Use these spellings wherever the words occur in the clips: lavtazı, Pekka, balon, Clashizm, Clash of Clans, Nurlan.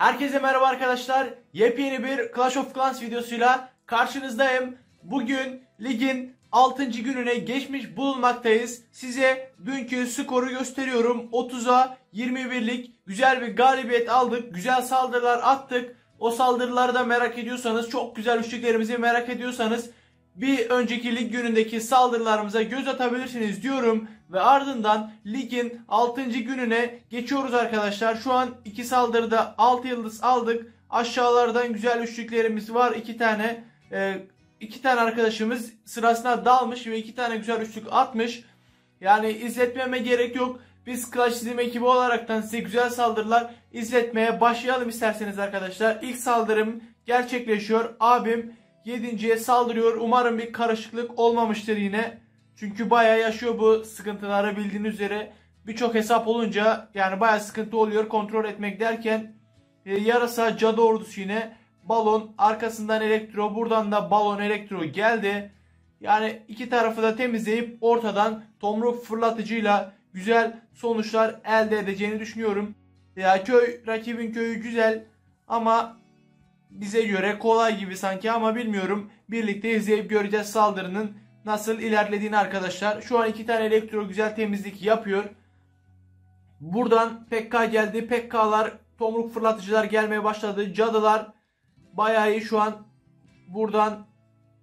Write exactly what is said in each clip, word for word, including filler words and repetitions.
Herkese merhaba arkadaşlar. Yepyeni bir Clash of Clans videosuyla karşınızdayım. Bugün ligin altıncı gününe geçmiş bulunmaktayız. Size dünkü skoru gösteriyorum. otuza yirmi birlik güzel bir galibiyet aldık. Güzel saldırılar attık. O saldırıları da merak ediyorsanız, çok güzel üçlüklerimizi merak ediyorsanız bir önceki lig günündeki saldırılarımıza göz atabilirsiniz diyorum. Ve ardından ligin altıncı gününe geçiyoruz arkadaşlar. Şu an iki saldırıda altı yıldız aldık. Aşağılardan güzel üçlüklerimiz var. iki tane e, iki tane arkadaşımız sırasına dalmış ve iki tane güzel üçlük atmış. Yani izletmeme gerek yok. Biz Clashizm ekibi olaraktan size güzel saldırılar izletmeye başlayalım isterseniz arkadaşlar. İlk saldırım gerçekleşiyor. Abim yedinciye saldırıyor. Umarım bir karışıklık olmamıştır yine. Çünkü bayağı yaşıyor bu sıkıntıları, bildiğiniz üzere. Birçok hesap olunca yani bayağı sıkıntı oluyor kontrol etmek derken. E, yarasa cadı ordusu yine. Balon, arkasından elektro, buradan da balon elektro geldi. Yani iki tarafı da temizleyip ortadan tomruk fırlatıcıyla güzel sonuçlar elde edeceğini düşünüyorum. Ya köy, rakibin köyü güzel ama bize göre kolay gibi sanki, ama bilmiyorum. Birlikte izleyip göreceğiz saldırının nasıl ilerlediğini arkadaşlar. Şu an iki tane elektro güzel temizlik yapıyor. Buradan P K geldi. P K'lar, tomruk fırlatıcılar gelmeye başladı. Cadılar bayağı iyi şu an. Buradan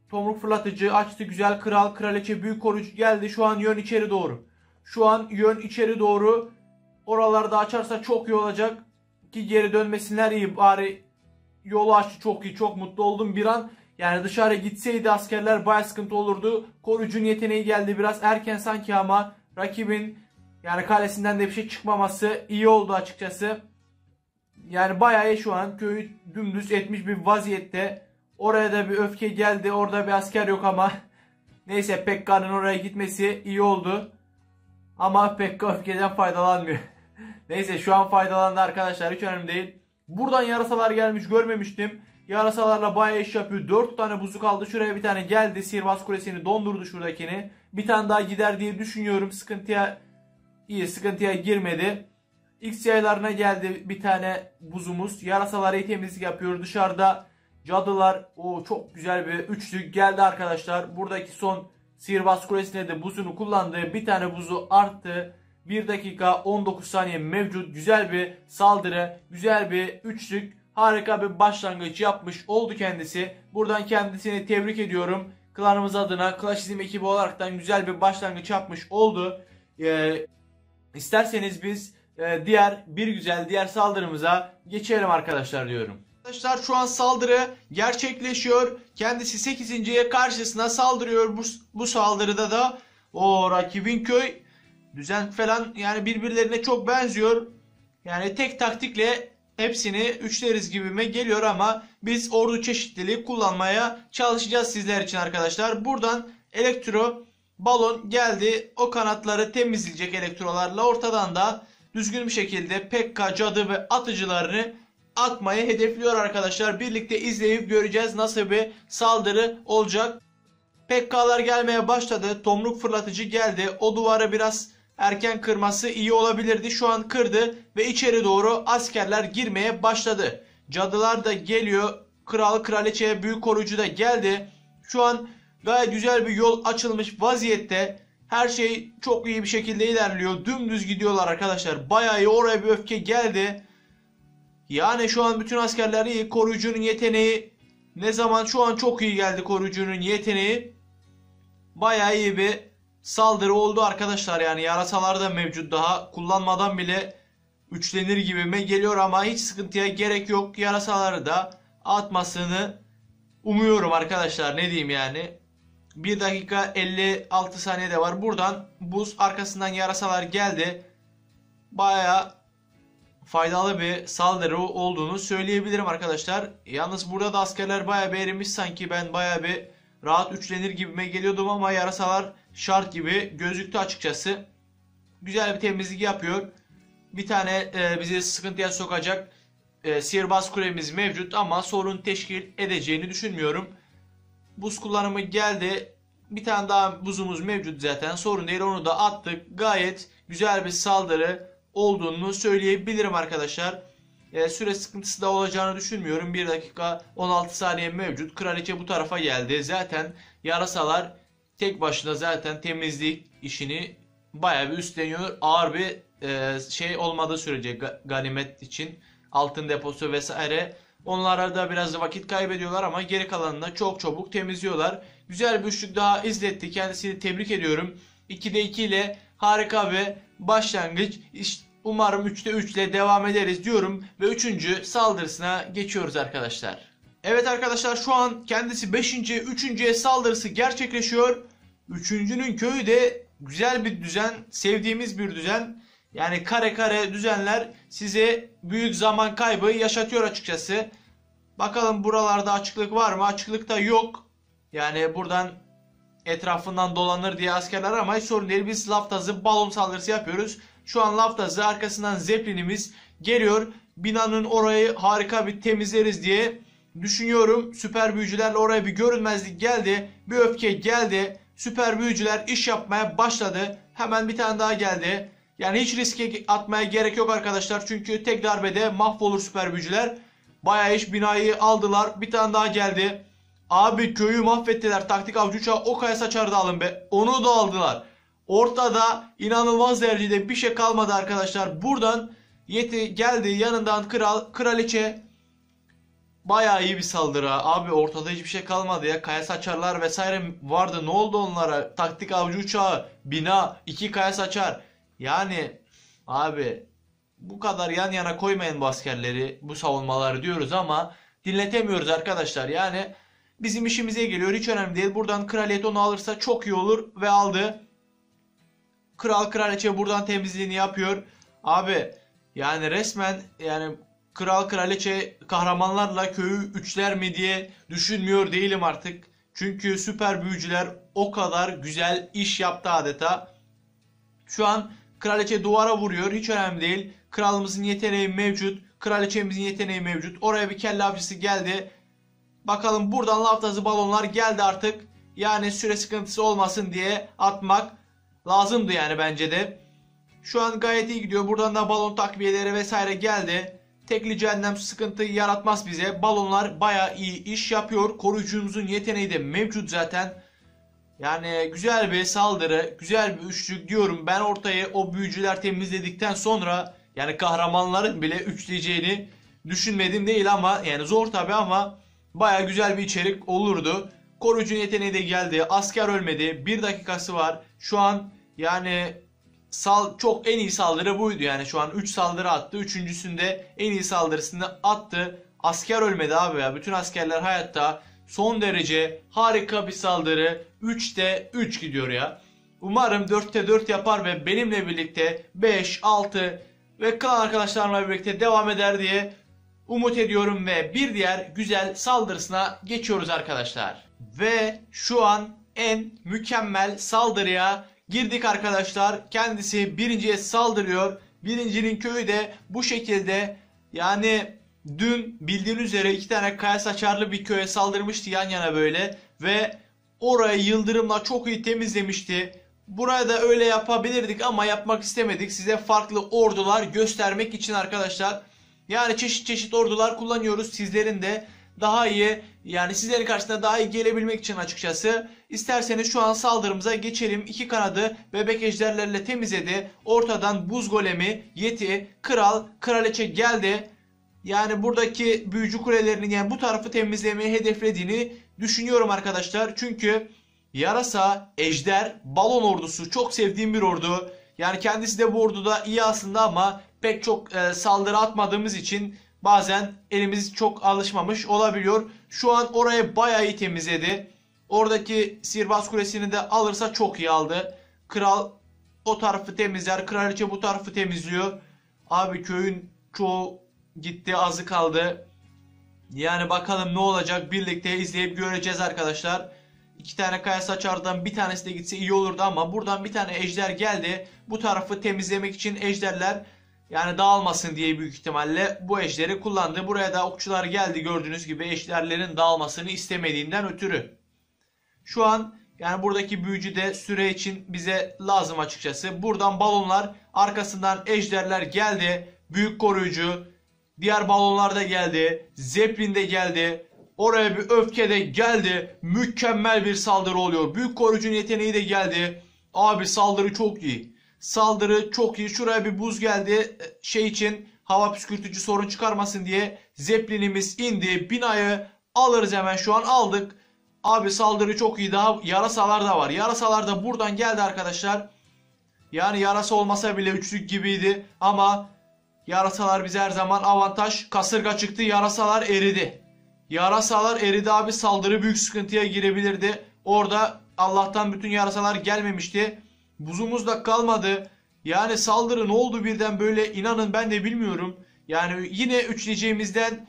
tomruk fırlatıcı açtı. Güzel kral, kraliçe, büyük koruyucu geldi. Şu an yön içeri doğru. Şu an yön içeri doğru. Oralarda açarsa çok iyi olacak. Ki geri dönmesinler, iyi bari. Yolu açtı, çok iyi, çok mutlu oldum bir an. Yani dışarı gitseydi askerler bayağı sıkıntı olurdu. Koruyucunun yeteneği geldi biraz erken sanki, ama rakibin yani kalesinden de bir şey çıkmaması iyi oldu açıkçası. Yani bayağı şu an köyü dümdüz etmiş bir vaziyette. Oraya da bir öfke geldi, orada bir asker yok ama neyse, Pekka'nın oraya gitmesi iyi oldu. Ama Pekka öfkeden faydalanmıyor. Neyse, şu an faydalandı arkadaşlar, hiç önemli değil. Buradan yarasalar gelmiş, görmemiştim. Yarasalarla bayağı iş yapıyor. dört tane buzu kaldı. Şuraya bir tane geldi. Sihirbaz kulesini dondurdu şuradakini. Bir tane daha gider diye düşünüyorum. Sıkıntıya iyi, sıkıntıya girmedi. X yaylarına geldi bir tane buzumuz. Yarasalara temizlik yapıyor. Dışarıda cadılar. O çok güzel bir üçlük geldi arkadaşlar. Buradaki son sihirbaz kulesine de buzunu kullandı. Bir tane buzu arttı. bir dakika on dokuz saniye mevcut. Güzel bir saldırı. Güzel bir üçlük. Harika bir başlangıç yapmış oldu kendisi. Buradan kendisini tebrik ediyorum. Klanımız adına, Clashizm ekibi olaraktan güzel bir başlangıç yapmış oldu. Ee, isterseniz biz e, diğer bir güzel diğer saldırımıza geçelim arkadaşlar diyorum. Arkadaşlar şu an saldırı gerçekleşiyor. Kendisi sekizinciye karşısına saldırıyor. Bu, bu saldırıda da o rakibin köy düzen falan, yani birbirlerine çok benziyor. Yani tek taktikle hepsini üçleriz gibime geliyor ama biz ordu çeşitliliği kullanmaya çalışacağız sizler için arkadaşlar. Buradan elektro balon geldi. O kanatları temizleyecek elektrolarla. Ortadan da düzgün bir şekilde Pekka, cadı ve atıcılarını atmayı hedefliyor arkadaşlar. Birlikte izleyip göreceğiz nasıl bir saldırı olacak. Pekkalar gelmeye başladı. Tomruk fırlatıcı geldi. O duvara biraz erken kırması iyi olabilirdi. Şu an kırdı ve içeri doğru askerler girmeye başladı. Cadılar da geliyor. Kral, kraliçe, büyük koruyucu da geldi. Şu an gayet güzel bir yol açılmış vaziyette. Her şey çok iyi bir şekilde ilerliyor. Dümdüz gidiyorlar arkadaşlar. Bayağı iyi. Oraya bir öfke geldi. Yani şu an bütün askerler iyi. Koruyucunun yeteneği ne zaman? Şu an çok iyi geldi koruyucunun yeteneği. Bayağı iyi bir saldırı oldu arkadaşlar. Yani yarasalar da mevcut, daha kullanmadan bile üçlenir gibime geliyor ama hiç sıkıntıya gerek yok. Yarasaları da atmasını umuyorum arkadaşlar, ne diyeyim yani. bir dakika elli altı saniye de var. Buradan buz, arkasından yarasalar geldi. Bayağı faydalı bir saldırı olduğunu söyleyebilirim arkadaşlar. Yalnız burada da askerler bayağı bir erimiş sanki. Ben bayağı bir rahat üçlenir gibime geliyordum ama yarasalar şart gibi gözüktü açıkçası. Güzel bir temizlik yapıyor. Bir tane e, bizi sıkıntıya sokacak e, sihirbaz kulemiz mevcut ama sorun teşkil edeceğini düşünmüyorum. Buz kullanımı geldi. Bir tane daha buzumuz mevcut zaten. Sorun değil, onu da attık. Gayet güzel bir saldırı olduğunu söyleyebilirim arkadaşlar. e, süre sıkıntısı da olacağını düşünmüyorum. bir dakika on altı saniye mevcut. Kraliçe bu tarafa geldi. Zaten yarasalar tek başına zaten temizlik işini bayağı bir üstleniyor. Ağır bir e, şey olmadığı sürece ganimet için altın deposu vesaire. Onlara da biraz vakit kaybediyorlar ama geri kalanını çok çabuk temizliyorlar. Güzel bir üçlük daha izletti. Kendisini tebrik ediyorum. ikide iki ile harika bir başlangıç. Umarım üçte üç ile devam ederiz diyorum. Ve üçüncü saldırısına geçiyoruz arkadaşlar. Evet arkadaşlar, şu an kendisi beşinci üçüncü saldırısı gerçekleşiyor. üçüncünün köyü de güzel bir düzen. Sevdiğimiz bir düzen. Yani kare kare düzenler size büyük zaman kaybı yaşatıyor açıkçası. Bakalım buralarda açıklık var mı? Açıklık da yok. Yani buradan etrafından dolanır diye askerler ama hiç sorun değil. Biz laftazı balon saldırısı yapıyoruz. Şu an laftazı arkasından zeplinimiz geliyor. Binanın orayı harika bir temizleriz diye düşünüyorum. Süper büyücülerle oraya bir görünmezlik geldi. Bir öfke geldi. Süper büyücüler iş yapmaya başladı. Hemen bir tane daha geldi. Yani hiç riske atmaya gerek yok arkadaşlar. Çünkü tek darbede mahvolur süper büyücüler. Bayağı iş, binayı aldılar. Bir tane daha geldi. Abi köyü mahvettiler. Taktik avcı uçağı Okaya saçardı, alın be. Onu da aldılar. Ortada inanılmaz derecede bir şey kalmadı arkadaşlar. Buradan Yeti geldi. Yanından kral, kraliçe. Bayağı iyi bir saldırı. Abi ortada hiçbir şey kalmadı ya. Kaya saçarlar vesaire vardı. Ne oldu onlara? Taktik avcı uçağı, bina, iki kaya saçar. Yani abi bu kadar yan yana koymayın bu askerleri, bu savunmaları diyoruz ama dinletemiyoruz arkadaşlar. Yani bizim işimize geliyor, hiç önemli değil. Buradan kraliyet onu alırsa çok iyi olur ve aldı. Kral kraliçe buradan temizliğini yapıyor. Abi yani resmen yani kral kraliçe kahramanlarla köyü üçler mi diye düşünmüyor değilim artık. Çünkü süper büyücüler o kadar güzel iş yaptı adeta. Şu an kraliçe duvara vuruyor. Hiç önemli değil. Kralımızın yeteneği mevcut. Kraliçemizin yeteneği mevcut. Oraya bir kelle avcısı geldi. Bakalım buradan laftazı balonlar geldi artık. Yani süre sıkıntısı olmasın diye atmak lazımdı yani bence de. Şu an gayet iyi gidiyor. Buradan da balon takviyeleri vesaire geldi. Tekli cehennem sıkıntı yaratmaz bize. Balonlar bayağı iyi iş yapıyor. Koruyucumuzun yeteneği de mevcut zaten. Yani güzel bir saldırı, güzel bir üçlük diyorum. Ben ortaya o büyücüler temizledikten sonra yani kahramanların bile üçleyeceğini düşünmedim değil ama yani zor tabi ama baya güzel bir içerik olurdu. Koruyucu yeteneği de geldi. Asker ölmedi. Bir dakikası var. Şu an yani sal çok en iyi saldırı buydu. Yani şu an üç saldırı attı. Üçüncüsünde en iyi saldırısını attı. Asker ölmedi abi ya. Bütün askerler hayatta. Son derece harika bir saldırı. üçte üç gidiyor ya. Umarım dörtte dört yapar ve benimle birlikte beş, altı ve kalan arkadaşlarımla birlikte devam eder diye umut ediyorum ve bir diğer güzel saldırısına geçiyoruz arkadaşlar. Ve şu an en mükemmel saldırıya girdik arkadaşlar. Kendisi birinciye saldırıyor. Birincinin köyü de bu şekilde. Yani dün bildiğiniz üzere iki tane kaya saçarlı bir köye saldırmıştı yan yana böyle ve orayı yıldırımla çok iyi temizlemişti. Buraya da öyle yapabilirdik ama yapmak istemedik. Size farklı ordular göstermek için arkadaşlar. Yani çeşit çeşit ordular kullanıyoruz. Sizlerin de daha iyi yani sizlerin karşısına daha iyi gelebilmek için açıkçası. İsterseniz şu an saldırımıza geçelim. İki kanadı bebek ejderlerle temizledi. Ortadan buz golemi, yeti, kral, kraliçe geldi. Yani buradaki büyücü kulelerinin yani bu tarafı temizlemeyi hedeflediğini düşünüyorum arkadaşlar. Çünkü yarasa, ejder, balon ordusu çok sevdiğim bir ordu. Yani kendisi de bu orduda iyi aslında ama pek çok e, saldırı atmadığımız için bazen elimiz çok alışmamış olabiliyor. Şu an orayı bayağı iyi temizledi. Oradaki sihirbaz kulesini de alırsa çok iyi aldı. Kral o tarafı temizler. Kraliçe bu tarafı temizliyor. Abi köyün çoğu gitti, azı kaldı. Yani bakalım ne olacak, birlikte izleyip göreceğiz arkadaşlar. İki tane kaya saçardan bir tanesi de gitse iyi olurdu ama buradan bir tane ejder geldi. Bu tarafı temizlemek için ejderler yani dağılmasın diye büyük ihtimalle bu ejderi kullandı. Buraya da okçular geldi, gördüğünüz gibi ejderlerin dağılmasını istemediğinden ötürü. Şu an yani buradaki büyücü de süre için bize lazım açıkçası. Buradan balonlar, arkasından ejderler geldi. Büyük koruyucu, Diğer balonlar da geldi. Zeppelin de geldi. Oraya bir öfke de geldi. Mükemmel bir saldırı oluyor. Büyük koruyucunun yeteneği de geldi. Abi saldırı çok iyi. Saldırı çok iyi. Şuraya bir buz geldi. Şey için, hava püskürtücü sorun çıkarmasın diye. Zeppelin'imiz indi. Binayı alırız hemen, şu an aldık. Abi saldırı çok iyi. Daha yarasalar da var. Yarasalar da buradan geldi arkadaşlar. Yani yarasa olmasa bile üçlük gibiydi. Ama yarasalar bize her zaman avantaj. Kasırga çıktı. Yarasalar eridi. Yarasalar eridi abi. Saldırı büyük sıkıntıya girebilirdi. Orada Allah'tan bütün yarasalar gelmemişti. Buzumuz da kalmadı. Yani saldırı ne oldu birden böyle, inanın ben de bilmiyorum. Yani yine üçleyeceğimizden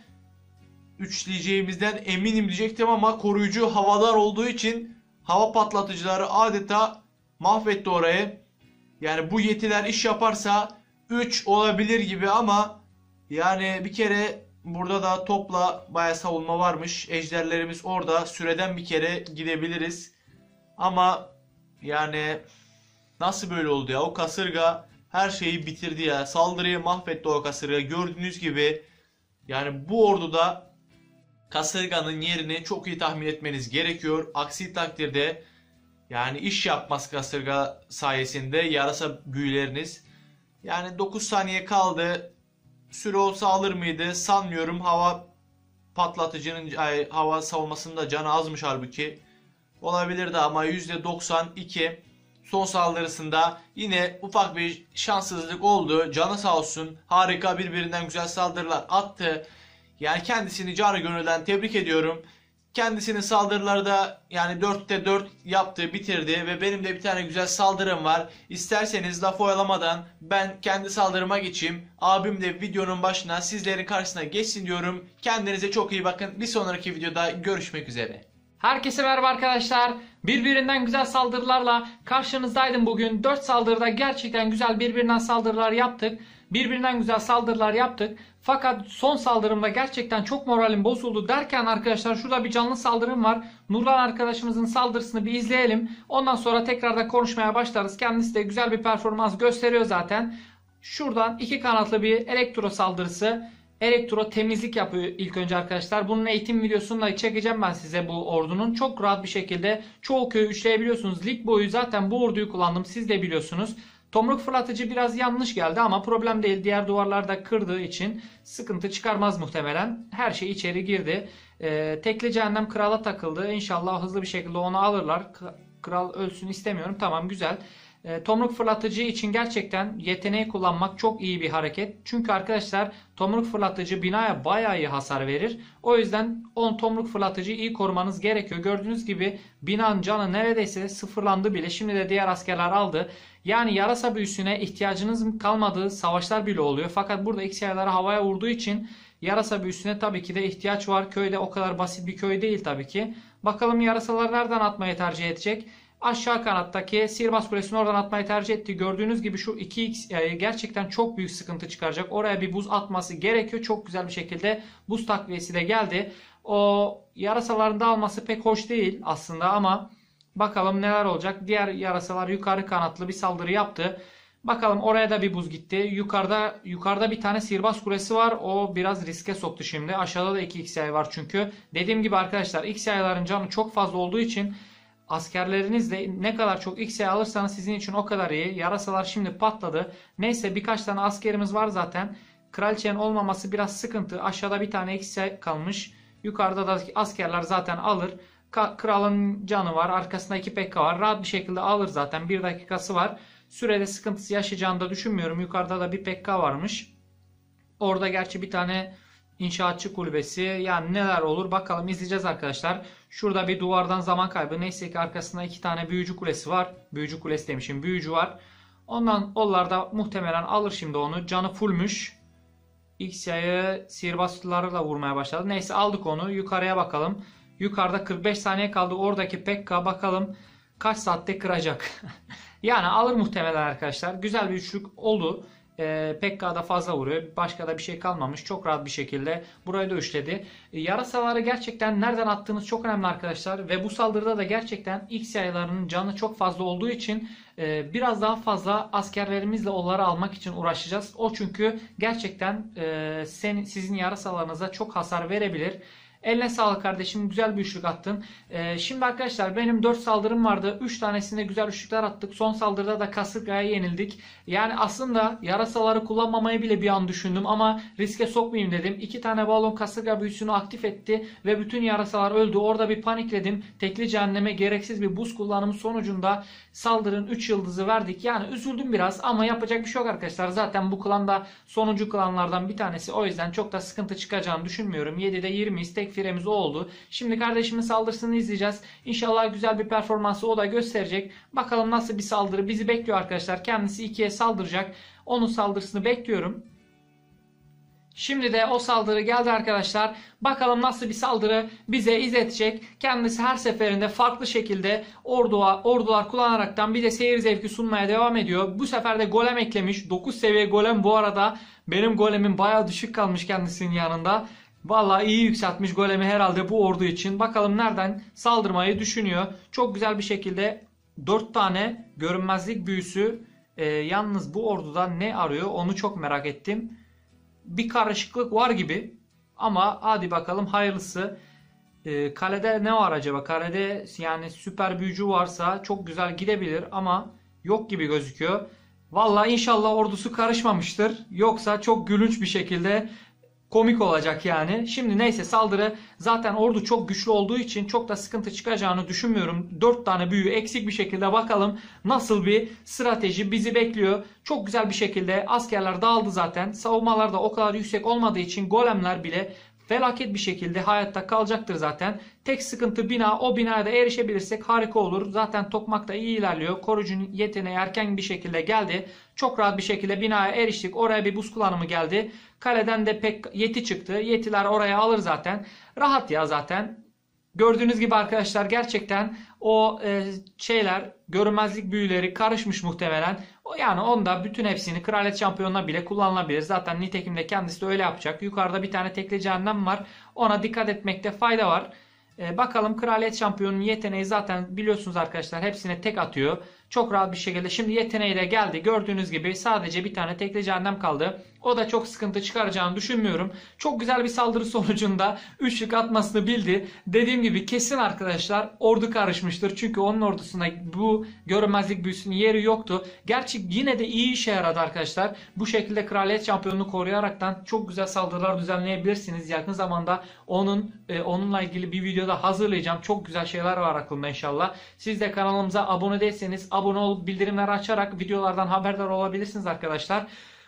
üçleyeceğimizden eminim diyecektim ama koruyucu havadar olduğu için hava patlatıcıları adeta mahvetti orayı. Yani bu yetiler iş yaparsa üç olabilir gibi ama yani bir kere burada da topla bayağı savunma varmış. Ejderlerimiz orada, süreden bir kere gidebiliriz. Ama yani nasıl böyle oldu ya? O kasırga her şeyi bitirdi ya. Saldırıyı mahvetti o kasırga. Gördüğünüz gibi yani bu orduda kasırganın yerini çok iyi tahmin etmeniz gerekiyor. Aksi takdirde yani iş yapmaz kasırga sayesinde yarasa büyüleriniz. Yani dokuz saniye kaldı. Süre olsa alır mıydı? Sanmıyorum. Hava patlatıcının ay, hava savunmasında canı azmış halbuki. Olabilirdi ama yüzde doksan iki son saldırısında yine ufak bir şanssızlık oldu. Canı sağ olsun. Harika, birbirinden güzel saldırılar attı. Yani kendisini canı gönülden tebrik ediyorum. Kendisinin saldırıları da yani dörtte dört yaptı, bitirdi ve benim de bir tane güzel saldırım var. İsterseniz lafı oyalamadan ben kendi saldırıma geçeyim. Abim de videonun başına, sizlerin karşısına geçsin diyorum. Kendinize çok iyi bakın. Bir sonraki videoda görüşmek üzere. Herkese merhaba arkadaşlar. Birbirinden güzel saldırılarla karşınızdaydım bugün. dört saldırıda gerçekten güzel birbirinden saldırılar yaptık. Birbirinden güzel saldırılar yaptık. Fakat son saldırımda gerçekten çok moralim bozuldu derken arkadaşlar şurada bir canlı saldırım var. Nurlan arkadaşımızın saldırısını bir izleyelim. Ondan sonra tekrardan konuşmaya başlarız. Kendisi de güzel bir performans gösteriyor zaten. Şuradan iki kanatlı bir elektro saldırısı. Elektro temizlik yapıyor ilk önce arkadaşlar. Bunun eğitim videosunu da çekeceğim ben size bu ordunun. Çok rahat bir şekilde çoğu köyü üçleyebiliyorsunuz. Lig boyu zaten bu orduyu kullandım. Siz de biliyorsunuz. Tomruk fırlatıcı biraz yanlış geldi ama problem değil. Diğer duvarlarda kırdığı için sıkıntı çıkarmaz muhtemelen. Her şey içeri girdi. Ee, tekli cehennem krala takıldı. İnşallah hızlı bir şekilde onu alırlar. Kral ölsün istemiyorum. Tamam, güzel. Tomruk fırlatıcı için gerçekten yeteneği kullanmak çok iyi bir hareket. Çünkü arkadaşlar tomruk fırlatıcı binaya bayağı iyi hasar verir. O yüzden on tomruk fırlatıcıyı iyi korumanız gerekiyor. Gördüğünüz gibi binanın canı neredeyse sıfırlandı bile. Şimdi de diğer askerler aldı. Yani yarasa büyüsüne ihtiyacınız kalmadığı savaşlar bile oluyor. Fakat burada X yayları havaya vurduğu için yarasa büyüsüne tabii ki de ihtiyaç var. Köyde o kadar basit bir köy değil tabii ki. Bakalım yarasalar nereden atmayı tercih edecek? Aşağı kanattaki sihirbaz kulesini oradan atmayı tercih etti. Gördüğünüz gibi şu iki X gerçekten çok büyük sıkıntı çıkaracak. Oraya bir buz atması gerekiyor. Çok güzel bir şekilde buz takviyesi de geldi. O yarasaların dağılması pek hoş değil aslında ama bakalım neler olacak. Diğer yarasalar yukarı kanatlı bir saldırı yaptı. Bakalım oraya da bir buz gitti. Yukarıda yukarıda bir tane sihirbaz kulesi var. O biraz riske soktu şimdi. Aşağıda da iki X var çünkü. Dediğim gibi arkadaşlar X Y'ların canı çok fazla olduğu için askerlerinizle ne kadar çok X'e alırsanız sizin için o kadar iyi. Yarasalar şimdi patladı. Neyse birkaç tane askerimiz var zaten. Kraliçenin olmaması biraz sıkıntı. Aşağıda bir tane X'e kalmış. Yukarıda da askerler zaten alır. Kralın canı var. Arkasında iki P K var. Rahat bir şekilde alır zaten. Bir dakikası var. Sürede sıkıntısı yaşayacağını da düşünmüyorum. Yukarıda da bir P K varmış. Orada gerçi bir tane İnşaatçı kulübesi, yani neler olur bakalım, izleyeceğiz arkadaşlar. Şurada bir duvardan zaman kaybı, neyse ki arkasında iki tane büyücü kulesi var. Büyücü kulesi demişim, büyücü var. Ondan onlar da muhtemelen alır şimdi onu. Canı fullmüş. X'yi sihirbazlarla vurmaya başladı. Neyse aldık onu. Yukarıya bakalım. Yukarıda kırk beş saniye kaldı. Oradaki Pekka bakalım kaç saatte kıracak. Yani alır muhtemelen arkadaşlar. Güzel bir üçlük oldu. E, Pekka'da fazla vuruyor. Başka da bir şey kalmamış. Çok rahat bir şekilde burayı da üçledi. E, yarasaları gerçekten nereden attığınız çok önemli arkadaşlar. Ve bu saldırıda da gerçekten X yaylarının canı çok fazla olduğu için e, biraz daha fazla askerlerimizle onları almak için uğraşacağız. O çünkü gerçekten e, sen, sizin yarasalarınıza çok hasar verebilir. Eline sağlık kardeşim. Güzel bir üçlük attın. Ee, şimdi arkadaşlar benim dört saldırım vardı. üç tanesinde güzel üçlükler attık. Son saldırıda da kasırgaya yenildik. Yani aslında yarasaları kullanmamayı bile bir an düşündüm ama riske sokmayayım dedim. iki tane balon kasırga büyüsünü aktif etti ve bütün yarasalar öldü. Orada bir panikledim. Tekli cehenneme gereksiz bir buz kullanımı sonucunda saldırın üç yıldızı verdik. Yani üzüldüm biraz ama yapacak bir şey yok arkadaşlar. Zaten bu klan da sonuncu klanlardan bir tanesi. O yüzden çok da sıkıntı çıkacağını düşünmüyorum. yedide yirmiyiz. Tek firemiz o oldu. Şimdi kardeşimin saldırısını izleyeceğiz. İnşallah güzel bir performansı o da gösterecek. Bakalım nasıl bir saldırı bizi bekliyor arkadaşlar. Kendisi ikiye saldıracak. Onun saldırısını bekliyorum. Şimdi de o saldırı geldi arkadaşlar. Bakalım nasıl bir saldırı bize izletecek. Kendisi her seferinde farklı şekilde ordular, ordular kullanaraktan bize seyir zevki sunmaya devam ediyor. Bu sefer de golem eklemiş. dokuz seviye golem bu arada. Benim golemim bayağı düşük kalmış kendisinin yanında. Vallahi iyi yükseltmiş golemi herhalde bu ordu için. Bakalım nereden saldırmayı düşünüyor. Çok güzel bir şekilde dört tane görünmezlik büyüsü. Ee, yalnız bu orduda ne arıyor onu çok merak ettim. Bir karışıklık var gibi. Ama hadi bakalım hayırlısı. Ee, kalede ne var acaba? Kalede yani süper büyücü varsa çok güzel gidebilir ama yok gibi gözüküyor. Vallahi inşallah ordusu karışmamıştır. Yoksa çok gülünç bir şekilde... Komik olacak yani. Şimdi neyse saldırı zaten ordu çok güçlü olduğu için çok da sıkıntı çıkacağını düşünmüyorum. dört tane büyü eksik bir şekilde bakalım nasıl bir strateji bizi bekliyor. Çok güzel bir şekilde askerler dağıldı zaten. Savunmalar da o kadar yüksek olmadığı için golemler bile felaket bir şekilde hayatta kalacaktır zaten. Tek sıkıntı bina. O binaya da erişebilirsek harika olur. Zaten tokmak da iyi ilerliyor. Korucunun yeteneği erken bir şekilde geldi. Çok rahat bir şekilde binaya eriştik. Oraya bir buz kullanımı geldi. Kaleden de pek yeti çıktı. Yetiler oraya alır zaten. Rahat ya zaten. Gördüğünüz gibi arkadaşlar gerçekten o e, şeyler görünmezlik büyüleri karışmış muhtemelen. Yani onda bütün hepsini kraliyet şampiyonuna bile kullanılabilir. Zaten nitekim de kendisi de öyle yapacak. Yukarıda bir tane tekli cehennem var. Ona dikkat etmekte fayda var. Ee, bakalım kraliyet şampiyonunun yeteneği zaten biliyorsunuz arkadaşlar hepsine tek atıyor. Çok rahat bir şekilde. Şimdi yeteneği de geldi. Gördüğünüz gibi sadece bir tane tekli cehennem kaldı. O da çok sıkıntı çıkaracağını düşünmüyorum. Çok güzel bir saldırı sonucunda üçlük atmasını bildi. Dediğim gibi kesin arkadaşlar ordu karışmıştır. Çünkü onun ordusunda bu görünmezlik büyüsünün yeri yoktu. Gerçi yine de iyi işe yaradı arkadaşlar. Bu şekilde kraliyet şampiyonunu koruyaraktan çok güzel saldırılar düzenleyebilirsiniz. Yakın zamanda onun e, onunla ilgili bir videoda hazırlayacağım. Çok güzel şeyler var aklımda inşallah. Siz de kanalımıza abone değilseniz abone olup bildirimleri açarak videolardan haberdar olabilirsiniz arkadaşlar.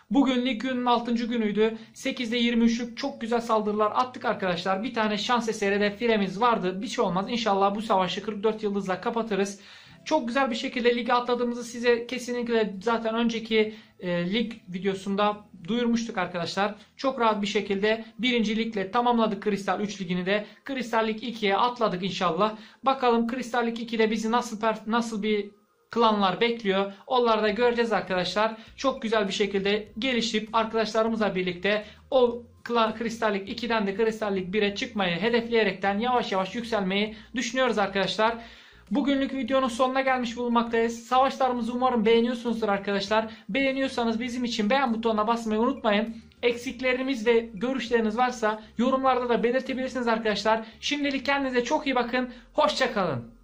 Bugün lig günün altıncı günüydü. sekizde yirmi üçlük çok güzel saldırılar attık arkadaşlar. Bir tane şans eseri de firemiz vardı. Bir şey olmaz. İnşallah bu savaşı kırk dört yıldızla kapatırız. Çok güzel bir şekilde lige atladığımızı size kesinlikle zaten önceki e, lig videosunda duyurmuştuk arkadaşlar. Çok rahat bir şekilde birinci ligle tamamladık Kristal üç ligini de. Kristal Lig ikiye atladık inşallah. Bakalım Kristal Lig ikide bizi nasıl nasıl bir klanlar bekliyor. Onları da göreceğiz arkadaşlar. Çok güzel bir şekilde gelişip arkadaşlarımızla birlikte o Kristal Lig ikiden de Kristal Lig bire çıkmayı hedefleyerekten yavaş yavaş yükselmeyi düşünüyoruz arkadaşlar. Bugünlük videonun sonuna gelmiş bulunmaktayız. Savaşlarımızı umarım beğeniyorsunuzdur arkadaşlar. Beğeniyorsanız bizim için beğen butonuna basmayı unutmayın. Eksiklerimiz ve görüşleriniz varsa yorumlarda da belirtebilirsiniz arkadaşlar. Şimdilik kendinize çok iyi bakın. Hoşça kalın.